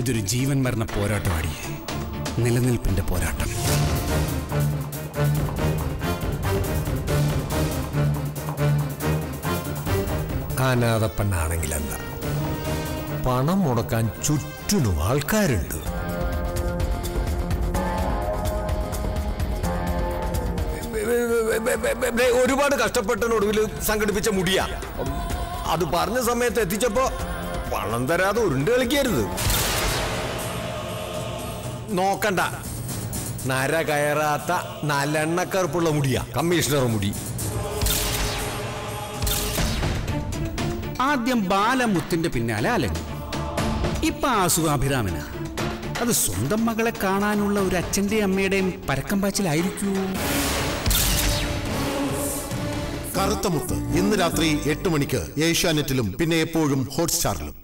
ഇതൊരു ജീവൻ മരണ പോരാട്ടമാണ്, നിലനിൽപ്പിന്റെ പോരാട്ടം. അനാഥപ്പണ്ണാണെങ്കിൽ എന്താ, പണം മുടക്കാൻ ചുറ്റിനും ആൾക്കാരുണ്ട്. ഒരുപാട് കഷ്ടപ്പെട്ടതിനൊടുവിൽ സംഘടിപ്പിച്ച മുടിയാ അത്. പറഞ്ഞ സമയത്ത് എത്തിച്ചപ്പോ പണം തരാതെ ഉരുണ്ട് കളിക്കരുത്. നോക്കണ്ട, നര കയറാത്ത നല്ല എണ്ണക്കറുപ്പുള്ള മുടിയാ കമ്മീഷണർ മുടി. ആദ്യം ബാലമുത്തിന്റെ പിന്നാലെ അലഞ്ഞു, ഇപ്പൊ ആസുഖാഭിരാമനാ. അത് സ്വന്തം മകളെ കാണാനുള്ള ഒരു അച്ഛന്റെയും അമ്മയുടെയും പരക്കം പാച്ചിലായിരിക്കൂ. കറുത്തമുത്ത് ഇന്ന് രാത്രി 8 മണിക്ക് ഏഷ്യാനെറ്റിലും പിന്നെ എപ്പോഴും ഹോട്ട്സ്റ്റാറിലും.